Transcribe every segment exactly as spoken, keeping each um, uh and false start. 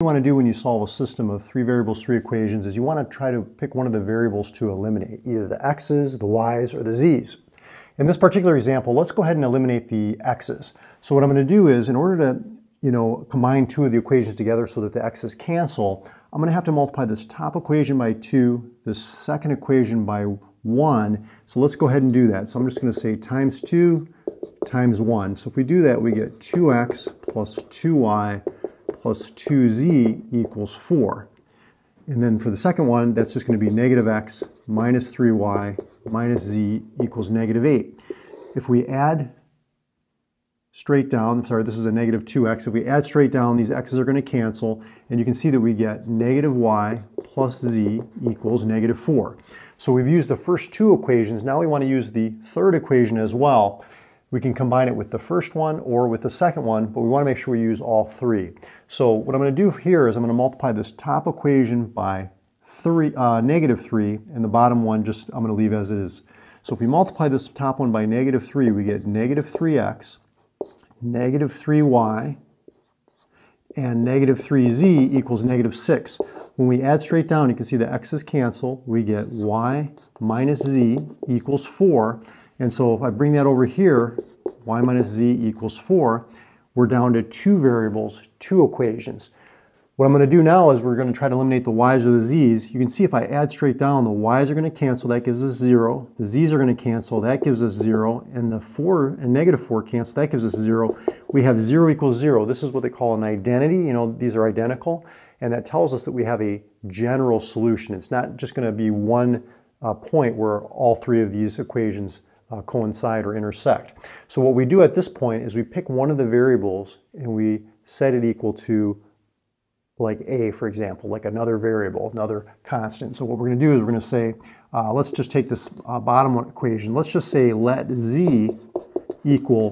What you want to do when you solve a system of three variables, three equations, is you want to try to pick one of the variables to eliminate, either the x's, the y's, or the z's. In this particular example, let's go ahead and eliminate the x's. So what I'm going to do is, in order to, you know, combine two of the equations together so that the x's cancel, I'm going to have to multiply this top equation by two, this second equation by one. So let's go ahead and do that. So I'm just going to say times two times one. So if we do that, we get two x plus two y plus two z equals four. And then for the second one, that's just going to be negative x minus three y minus z equals negative eight. If we add straight down, I'm sorry, this is a negative two x. If we add straight down, these x's are going to cancel. And you can see that we get negative y plus z equals negative four. So we've used the first two equations. Now we want to use the third equation as well. We can combine it with the first one or with the second one, but we want to make sure we use all three. So what I'm going to do here is I'm going to multiply this top equation by three, uh, negative three, and the bottom one just I'm going to leave as it is. So if we multiply this top one by negative three, we get negative three x, negative three y, and negative three z equals negative six. When we add straight down, you can see the x's cancel. We get y minus z equals four. And so if I bring that over here, y minus z equals four, we're down to two variables, two equations. What I'm going to do now is we're going to try to eliminate the y's or the z's. You can see if I add straight down, the y's are going to cancel, that gives us zero. The z's are going to cancel, that gives us zero. And the four and negative four cancel, that gives us zero. We have zero equals zero. This is what they call an identity. You know, these are identical. And that tells us that we have a general solution. It's not just going to be one uh, point where all three of these equations Uh, coincide or intersect. So what we do at this point is we pick one of the variables and we set it equal to, like, a, for example, like another variable, another constant. So what we're going to do is we're going to say, uh, let's just take this uh, bottom one equation. Let's just say let z equal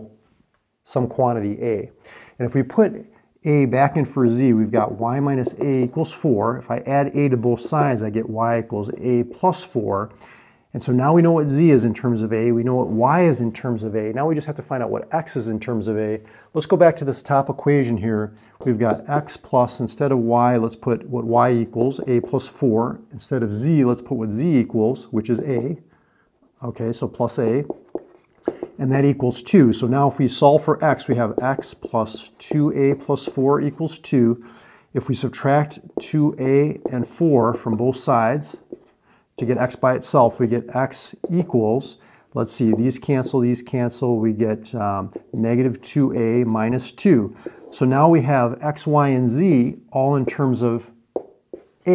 some quantity a. And if we put a back in for z, we've got y minus a equals four. If I add a to both sides, I get y equals a plus four. And so now we know what z is in terms of a, we know what y is in terms of a, now we just have to find out what x is in terms of a. Let's go back to this top equation here. We've got x plus, instead of y, let's put what y equals, a plus four. Instead of z, let's put what z equals, which is a. Okay, so plus a. And that equals two. So now if we solve for x, we have x plus two a plus four equals two. If we subtract two a and four from both sides, to get x by itself, we get x equals, let's see, these cancel, these cancel, we get um, negative two a minus two. So now we have x, y, and z all in terms of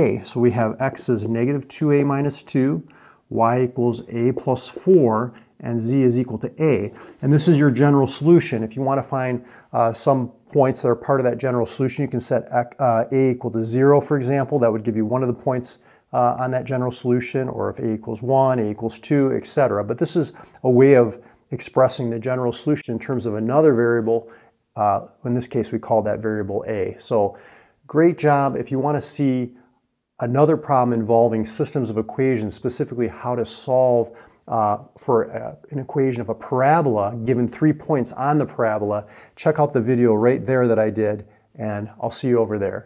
a. So we have x is negative two a minus two, y equals a plus four, and z is equal to a. And this is your general solution. If you want to find uh, some points that are part of that general solution, you can set uh, a equal to zero, for example. That would give you one of the points Uh, on that general solution, or if a equals one, a equals two, et cetera. But this is a way of expressing the general solution in terms of another variable. Uh, in this case, we call that variable a. So great job. If you want to see another problem involving systems of equations, specifically how to solve uh, for uh, an equation of a parabola given three points on the parabola, check out the video right there that I did, and I'll see you over there.